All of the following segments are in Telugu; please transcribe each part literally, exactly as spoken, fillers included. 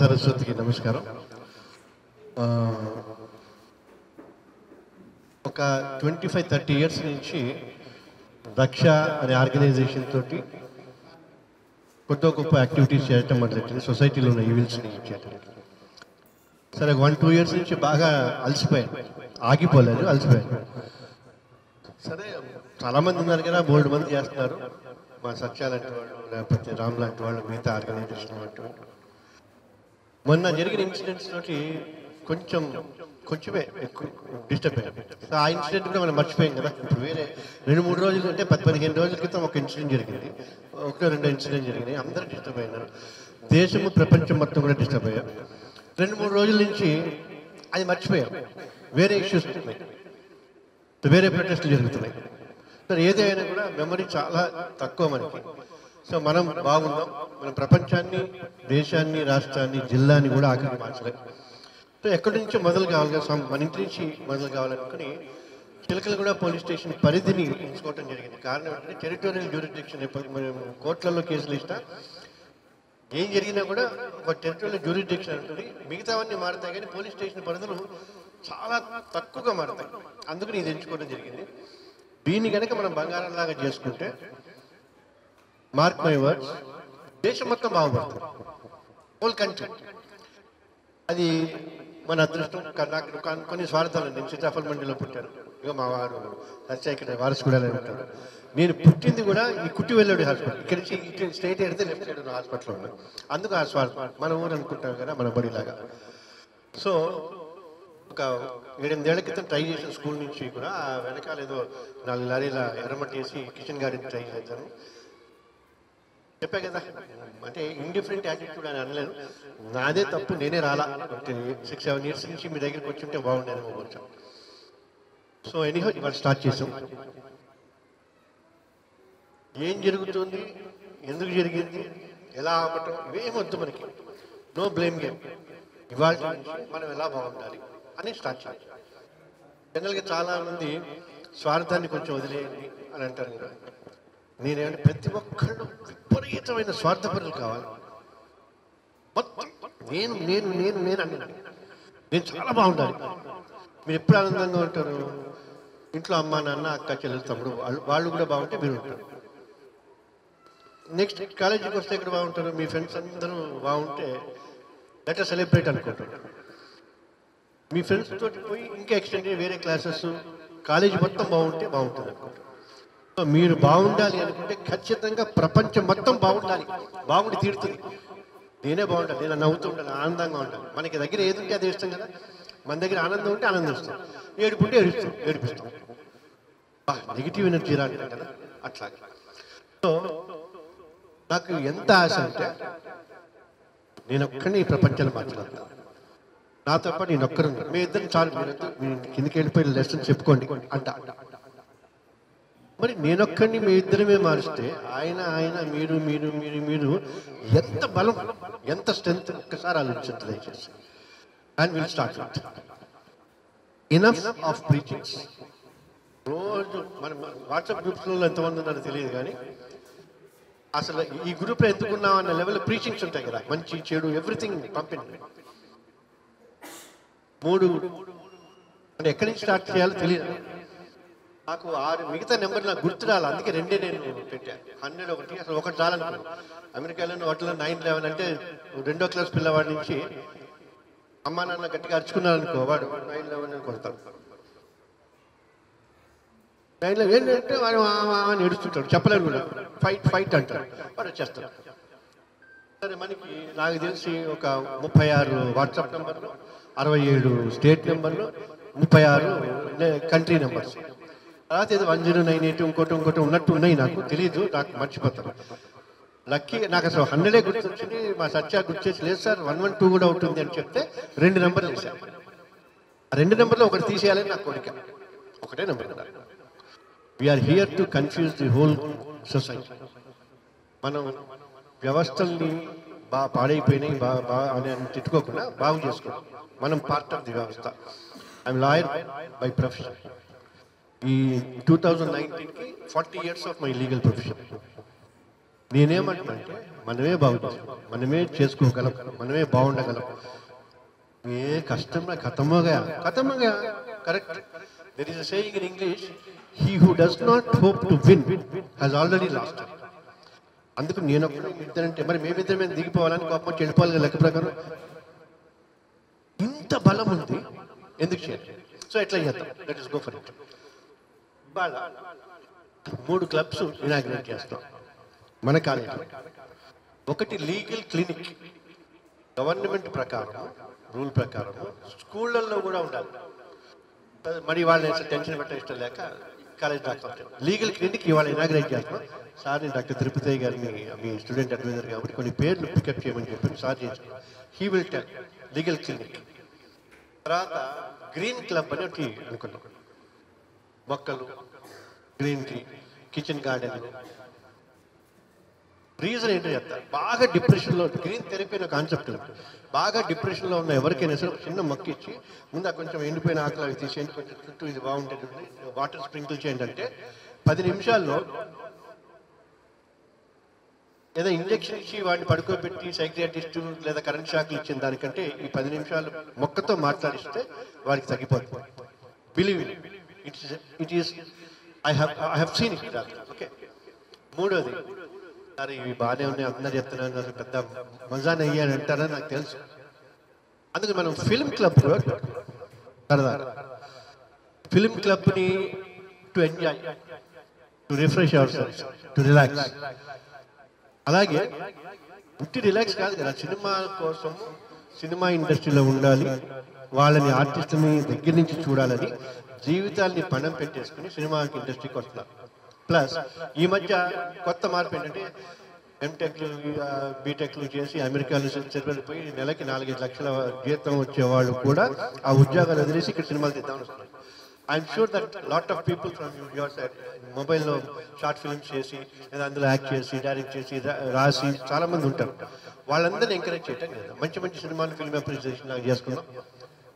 సరస్వతికి నమస్కారం. ఒక ట్వంటీ ఫైవ్ థర్టీ ఇయర్స్ నుంచి రక్ష అనే ఆర్గనైజేషన్ తోటి కొత్త గొప్ప యాక్టివిటీస్ చేయటం మొదలెట్టింది. సొసైటీలో ఉన్న ఈవిల్స్ని చేయటం. సరే వన్ టూ ఇయర్స్ నుంచి బాగా అలసిపోయాను, ఆగిపోలేదు, అలసిపోయాను. సరే చాలామంది ఉన్నారు కదా, బోల్డ్ మంది చేస్తున్నారు. మా సత్య లాంటి వాళ్ళు, లేకపోతే రామ్ లాంటి వాళ్ళు, మిగతా ఆర్గనైజేషన్ లాంటి వాళ్ళు. మొన్న జరిగిన ఇన్సిడెంట్స్ తోటి కొంచెం కొంచెమే డిస్టర్బ్ అయ్యాను. ఆ ఇన్సిడెంట్ కూడా మనం మర్చిపోయాం కదా. ఇప్పుడు వేరే రెండు మూడు రోజులు అంటే పది పదిహేను రోజుల క్రితం ఒక ఇన్సిడెంట్ జరిగింది, ఒకటో రెండో ఇన్సిడెంట్ జరిగినాయి. అందరూ డిస్టర్బ్ అయినారు, దేశము ప్రపంచం మొత్తం కూడా డిస్టర్బ్ అయ్యారు. రెండు మూడు రోజుల నుంచి అది మర్చిపోయాం. వేరే ఇష్యూస్ ఉన్నాయి, వేరే ప్రొటెస్ట్లు జరుగుతున్నాయి. సరే ఏదైనా కూడా మెమరీ చాలా తక్కువ మనకి. సో మనం బాగున్నాం, మనం ప్రపంచాన్ని, దేశాన్ని, రాష్ట్రాన్ని, జిల్లాని కూడా ఆఖరికి మార్చలేం. సో ఎక్కడి నుంచో మొదలు కావాలి, మన ఇంటి నుంచి మొదలు కావాలనుకుని చిలకలగూడ పోలీస్ స్టేషన్ పరిధిని ఎంచుకోవటం జరిగింది. కారణం ఏంటంటే టెరిటోరియల్ జ్యూరిస్డిక్షన్. కోర్టులలో కేసులు ఇచ్చినా ఏం జరిగినా కూడా ఒక టెరిటోరియల్ జ్యూరిస్డిక్షన్ ఉంటుంది. మిగతావన్నీ మారుతాయి కానీ పోలీస్ స్టేషన్ పరిధులు చాలా తక్కువగా మారుతాయి. అందుకని ఇది ఎంచుకోవడం జరిగింది. దీన్ని కనుక మనం బంగారంలాగా చేసుకుంటే, మార్క్ మై వర్డ్స్, దేశం మొత్తం బాగుపడుతుంది, హోల్ కంట్రీ. అది మన అదృష్టం. నాకు కొన్ని స్వార్థాలు. నేను సీతాఫల్ మండలిలో పుట్టాను. ఇక మా వారు సత్య ఇక్కడ వారసుగూడలో ఉంటాను. నేను పుట్టింది కూడా ఈ కుట్టి వెల్లడి హాస్పిటల్. ఇక్కడ నుంచి ఇటు స్ట్రైట్ ఎడితే లెఫ్ట్ సైడ్ హాస్పిటల్లో ఉన్నాను. అందుకు ఆ స్వార్థం మన ఊరు అనుకుంటాం కదా, మన బడిలాగా. సో ఒక ఏడెనిమిదేళ్ల క్రితం ట్రై చేసిన స్కూల్ నుంచి కూడా వెనకాల ఏదో నాలుగు లారీల ఎర్రమట్టి వేసి కిచెన్ గార్డెన్ ట్రై చేశాను. చెప్పా కదా, అంటే ఇండిఫరెంట్ యాటిట్యూడ్ అని అనలేను. నాదే తప్పు, నేనే రాలా. సిక్స్ సెవెన్ ఇయర్స్ నుంచి మీ దగ్గరికి వచ్చి ఉంటే బాగుండేది కొంచెం. సో ఎనీహో ఇవాళ స్టార్ట్ చేసాం. ఏం జరుగుతుంది, ఎందుకు జరిగింది, ఎలా ఆపటం, ఇవేమొద్దు మనకి. No blame game. ఇవాళ మనం ఎలా బాగుండాలి అని స్టార్ట్ చేయాలి. జనరల్గా చాలామంది స్వార్థాన్ని కొంచెం వదిలేయండి అని అంటారు కదా. నేనేమంటే ప్రతి ఒక్కళ్ళు విపరీతమైన స్వార్థపరులు కావాలి. మొత్తం నేను నేను నేను నేను అన్నాను. నేను చాలా బాగుండాలి. మీరు ఎప్పుడు ఆనందంగా ఉంటారు? ఇంట్లో అమ్మ, నాన్న, అక్క, చెల్లెలు, తమ్ముడు వాళ్ళు వాళ్ళు కూడా బాగుంటే మీరు ఉంటారు. నెక్స్ట్ కాలేజీకి వస్తే ఇక్కడ బాగుంటారు. మీ ఫ్రెండ్స్ అందరూ బాగుంటే లెట్ us సెలబ్రేట్ అనుకుంటారు. మీ ఫ్రెండ్స్ తోటి పోయి ఇంకా ఎక్స్టెండ్ అయ్యి వేరే క్లాసెస్, కాలేజీ మొత్తం బాగుంటే బాగుంటుంది అనుకుంటారు. సో మీరు బాగుండాలి అనుకుంటే ఖచ్చితంగా ప్రపంచం మొత్తం బాగుండాలి, బాగుండి తీరుతుంది. నేనే బాగుండాలి, నేను నవ్వుతూ ఉండాలి, ఆనందంగా ఉండాలి. మనకి దగ్గర ఏది ఉంటే అది ఇస్తాం కదా. మన దగ్గర ఆనందం ఉంటే ఆనందం ఇస్తాం, ఏడుపు ఉంటే ఏడుస్తాం ఏడిపిస్తాం. నెగిటివ్ ఎనర్జీ రాలేదు కదా అట్లా. సో నాకు ఎంత ఆశ అంటే నేను ఒక్కడిని ఈ ప్రపంచాన్ని మార్చగలను. నాతో పాటు నేను ఒక్కరున్నాను. మీ ఇద్దరు చాలు, మీ కిందకి వెళ్ళిపోయి లెసన్ చెప్పుకోండి అంట. మరి నేనొక్కడిని మీ ఇద్దరమే మారిస్తే ఆయన ఆయన మీరు మీరు మీరు మీరు ఎంత బలం, ఎంత స్ట్రెంత్ ఒక్కసారి ఆలోచించండి దయచేసి. And will start with enough of preachings. రోజు మన వాట్సాప్ గ్రూప్స్లో ఎంతమంది ఉన్నారో తెలియదు కానీ అసలు ఈ గ్రూప్లో ఎందుకున్నాం అన్న లెవెల్ ప్రీచింగ్స్ ఉంటాయి కదా. మంచి, చెడు, ఎవ్రీథింగ్ పంపింది. మూడు అంటే ఎక్కడి నుంచి స్టార్ట్ చేయాలో తెలియదు నాకు. ఆరు మిగతా నెంబర్ నాకు గుర్తు రాలి, అందుకే రెండే నేను పెట్టాను. హండ్రెడ్ ఒకటి అసలు ఒకటి రాలను. అమెరికాలోని వాటిలో నైన్ లెవెన్ అంటే రెండో క్లాస్ పిల్లవాడి నుంచి అమ్మ నాన్న గట్టిగా అరుచుకున్నారు అనుకో, వాడు నైన్ లెవెన్ అని కొడతాడు. నైన్ లెవెన్ ఏంటంటే వాడు అని ఏడుస్తుంటాడు, చెప్పలేదు కూడా. ఫైట్ ఫైట్ అంటాడు, వాడు వచ్చేస్తాడు. సరే మనకి నాకు తెలిసి ఒక ముప్పై ఆరు వాట్సాప్ నెంబర్లు, అరవై ఏడు స్టేట్ నెంబర్లు, ముప్పై ఆరు కంట్రీ నెంబర్స్, తర్వాత ఏదో వన్ జీరో నైన్ ఎయిట్ ఇంకోటి ఇంకోటి ఉన్నట్టు ఉన్నాయి. నాకు తెలియదు, నాకు మర్చిపోతాను. లక్కీ నాకు అసలు హండ్రెడే గుర్తొచ్చింది. మా సత్య గుర్తు చేసి, లేదు సార్ వన్ వన్ టూ కూడా ఉంటుంది అని చెప్తే రెండు నెంబర్లు వేసాను. రెండు నెంబర్లో ఒకటి తీసేయాలని నాకు కోరిక. ఒకటే నెంబర్ కదా. We are here to confuse the whole society. మనం వ్యవస్థల్ని బాగా పాడైపోయినాయి బాగా బాగా అని అని తిట్టుకోకుండా బాగు చేసుకోవాలి. మనం పార్ట్ ఆఫ్ ది వ్యవస్థ. I'm lawyer by profession. ఈ టూ థౌజండ్ నైన్టీన్కి forty years of my legal profession. నేనేమంటానంటే మనమే బాగుంటాం, మనమే చేసుకోగలం, మనమే బాగుండగలం. ఏ కష్టంలో కథమగా కథమగా correct. There is a saying in English, he who does not hope to win has already lost. అందుకు నేను ఇద్దరంటే మరి మేమిద్దరం మేము దిగిపోవాలని కోపం చెడిపోవాలి లెక్క ప్రకారం ఇంత బలం ఉంది ఎందుకు చేయాలి? సో ఎట్లా చేద్దాం, that is go for it. ఇవాళ మూడు క్లబ్స్ ఇనాగ్రేట్ చేస్తాం మన కాలేజీలో. ఒకటి లీగల్ క్లినిక్, గవర్నమెంట్ ప్రకారం రూల్ ప్రకారం స్కూళ్ళల్లో కూడా ఉండాలి. మరి వాళ్ళ టెన్షన్ పెట్టడం ఇష్టం లేక కాలేజ్ డాక్టర్ లీగల్ క్లినిక్ ఇవాళ ఇనాగ్రేట్ చేస్తాం. సార్ నేను డాక్టర్ తిరుపతి గారిని మీ స్టూడెంట్ అడ్వైజర్ కాబట్టి కొన్ని పేర్లు పికప్ చేయమని చెప్పాను. సార్ చేస్తాను, he will tell legal clinic. తర్వాత గ్రీన్ క్లబ్ అని ఒకటి అనుకున్నాం, మొక్కలు, green tea, kitchen garden. Reason ఏంటో చెప్తారు, బాగా డిప్రెషన్లో గ్రీన్ థెరపీ అనే కాన్సెప్ట్ ఉంది. బాగా డిప్రెషన్లో ఉన్న ఎవరికైనా సరే చిన్న మొక్క ఇచ్చి ముందు కొంచెం ఎండిపోయిన ఆకలి అవి తీసేయండి, కొంచెం చుట్టూ ఇది బాగుంటుంది వాటర్ స్ప్రింకిల్ చేయండి అంటే పది నిమిషాల్లో లేదా ఇంజక్షన్ ఇచ్చి వాడిని పడుకోబెట్టి సైకియాట్రిస్ట్ లేదా కరెంట్ షాక్లు ఇచ్చిన దానికంటే ఈ పది నిమిషాలు మొక్కతో మాట్లాడిస్తే వాడికి తగ్గిపోతుంది. Believe it's it is I have I have seen it. Okay, మూడోది సార్ ఇవి బాగానే ఉన్నాయి అందరు చెప్తున్నాను నాకు పెద్ద మజాన్ అయ్యాను అంటారని నాకు తెలుసు. అందుకని మనం ఫిల్మ్ క్లబ్ సరదా ఫిల్మ్ క్లబ్ని to enjoy, to refresh our self, to relax. అలాగే ఉట్టి రిలాక్స్ కాదు కదా, సినిమా కోసం సినిమా ఇండస్ట్రీలో ఉండాలి, వాళ్ళని ఆర్టిస్టుని దగ్గర నుంచి చూడాలని జీవితాన్ని పణం పెట్టేసుకుని సినిమా ఇండస్ట్రీకి వస్తున్నారు. ప్లస్ ఈ మధ్య కొత్త మార్పు ఏంటంటే ఎంటెక్లు బీటెక్లు చేసి అమెరికాలో చదివిపోయి నెలకి నాలుగైదు లక్షల జీతం వచ్చేవాళ్ళు కూడా ఆ ఉద్యోగాలు వదిలేసి ఇక్కడ సినిమాలు తీద్దామని వస్తున్నారు. I'm sure that lot of people from your side మొబైల్లో షార్ట్ ఫిల్మ్స్ చేసి లేదా అందులో యాక్ట్ చేసి డైరెక్ట్ చేసి రాసి చాలామంది ఉంటారు. వాళ్ళందరినీ ఎంకరేజ్ చేయటం కదా, మంచి మంచి సినిమాలు ఫిల్మ్ అప్రిసియేషన్ నాకు చేసుకున్నాం.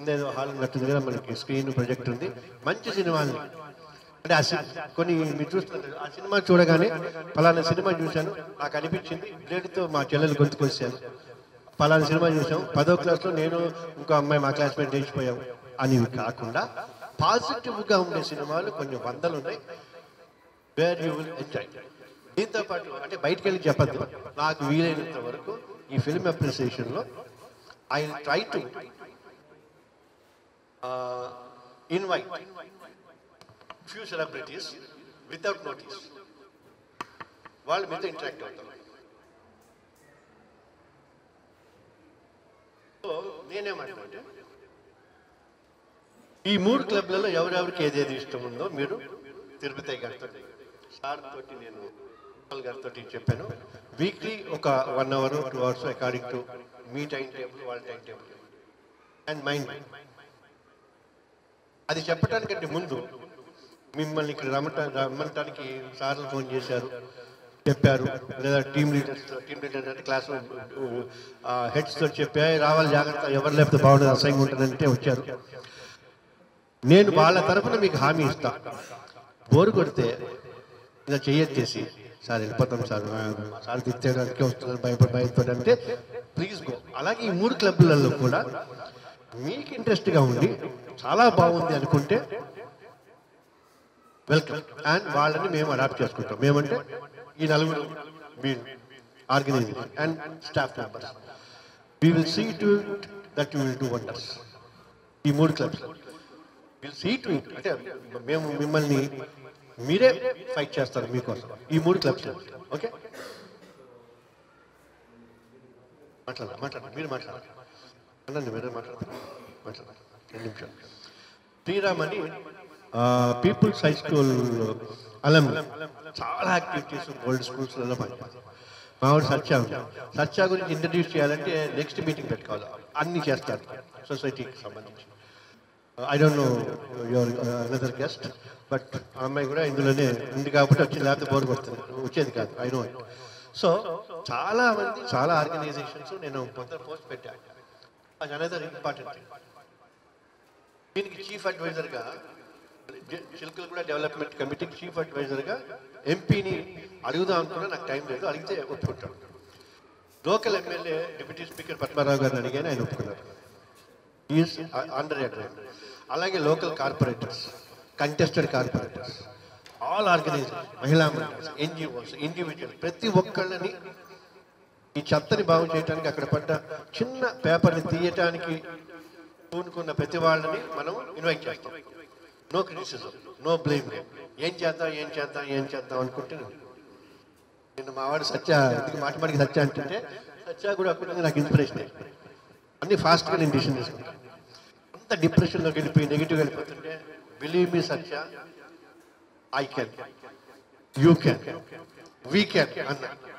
ఇందేదో హాల్ ఉన్నట్టుంది కదా మనకి, స్క్రీన్ ప్రొజెక్ట్ ఉంది, మంచి సినిమాలు అంటే ఆ కొన్ని మీరు చూస్తున్నారు. ఆ సినిమా చూడగానే పలానా సినిమా చూశాను నాకు అనిపించింది, బ్లేడ్తో మా చెల్లెలు గొంతుకొచ్చాను, పలానా సినిమా చూసాం, పదో క్లాస్లో నేను ఇంకో అమ్మాయి మా క్లాస్మేట్ నేర్చిపోయాం అనేవి కాకుండా పాజిటివ్గా ఉండే సినిమాలు కొన్ని వందలు ఉన్నాయి. Where you will enjoy. దీంతో పాటు అంటే బయటకు వెళ్ళి చెప్పద్దు, నాకు వీలైనంత వరకు ఈ ఫిల్మ్ అప్రిసియేషన్లో I try to invite few celebrities without notice. వాళ్ళు మీతో ఇంటరాక్ట్ అవుతారు. సో నేనేమంటే ఈ మూడు క్లబ్లలో ఎవరెవరికి ఏదేది ఇష్టం ఉందో మీరు తిరుపతి గారితో సార్ తోటి నేను గారితో చెప్పాను. వీక్లీ ఒక one hour two hours according to మీ టైం టేబుల్ వాళ్ళ టైం టేబుల్ అండ్ మైండ్. అది చెప్పడానికంటే ముందు మిమ్మల్ని ఇక్కడ రమ్మట రమ్మంటానికి సార్లు ఫోన్ చేశారు చెప్పారు, లేదా టీమ్ లీడర్స్ టీమ్ లీడర్ అంటే క్లాస్ హెడ్స్తో చెప్పా రావాలి జాగ్రత్త ఎవరు లేకపోతే బాగుండదు అసహ్యంగా ఉంటుందంటే వచ్చారు. నేను వాళ్ళ తరఫున మీకు హామీ ఇస్తా, బోరు కొడితే ఇలా చేయొచ్చేసి సార్ వెళ్ళిపోతాం సార్ సార్ తిట్టేయడానికి వస్తున్నాను భయపడి భయపడి అంటే ప్లీజ్ గో. అలాగే ఈ మూడు క్లబ్లలో కూడా మీకు ఇంట్రెస్ట్గా ఉండి చాలా బాగుంది అనుకుంటే వెల్కమ్ అండ్ వాళ్ళని మేము అడాప్ట్ చేసుకుంటాం. మేమంటే ఈ నలుగురు మీరు organiser and staff members. We will see to it that you will do wonders. ఈ మూడు clubs will see to it అంటే మేము మిమ్మల్ని మీరే ఫైట్ చేస్తారు మీకోసం ఈ మూడు క్లబ్స్. ఓకే మాట్లాడాలి మాట్లాడాలి మీరు మాట్లాడాలి అనండి మీరే మాట్లాడతారు మాట్లాడాలి రెండు నిమిషాలు. శ్రీరామ్ అని పీపుల్స్ హై స్కూల్ అలం చాలా యాక్టివిటీస్ ఓల్డ్ స్కూల్స్లలో పడిపోతుంది. మా వాడు సత్యా ఉంటాం, సత్యా గురించి ఇంట్రడ్యూస్ చేయాలంటే నెక్స్ట్ మీటింగ్ పెట్టుకోవాలి. అన్నీ చేస్తారు సొసైటీకి సంబంధించి. I don't know your another guest but ఆ అమ్మాయి కూడా ఇందులోనే ఉంది కాబట్టి వచ్చి లేకపోతే బోర్ కొడుతుంది వచ్చేది కాదు. I know. సో చాలా మంది చాలా ఆర్గనైజేషన్స్ నేను కొంత పోస్ట్ పెట్టాను. అది అనదర్ ఇంపార్టెంట్. దీనికి చీఫ్ అడ్వైజర్గా Shilkal Kuda Development Committee Chief Advisor ga M P ni adiyuda antuna naku time ledu adigithe oppukuntaru. Local M L A Deputy Speaker Padmarao garu adigane ayana oppukunnaru. He is under attack. Alage local corporators, contested corporators, all organizations, mahila mandalas, N G Os, individual prati okkallani ee chattani baavu cheyadaniki akkada patta chinna paper ni tiyadaniki పూనుకున్న ప్రతి వాళ్ళని మనం ఇన్వైట్ చేస్తాం. No criticism, no blame. ఏం చేద్దాం ఏం చేద్దాం ఏం చేద్దాం అనుకుంటే నేను మావాడు సత్య మాటమాటికి సత్య అంటుంటే సత్య కూడా అక్కడ నాకు ఇన్స్పిరేషన్ అన్ని ఫాస్ట్గా నేను డిసిషన్ తీసుకుంటాను. అంత డిప్రెషన్లోకి వెళ్ళిపోయి నెగిటివ్గా వెళ్ళిపోతుంటే believe me Satya, I can, you can, we can అన్న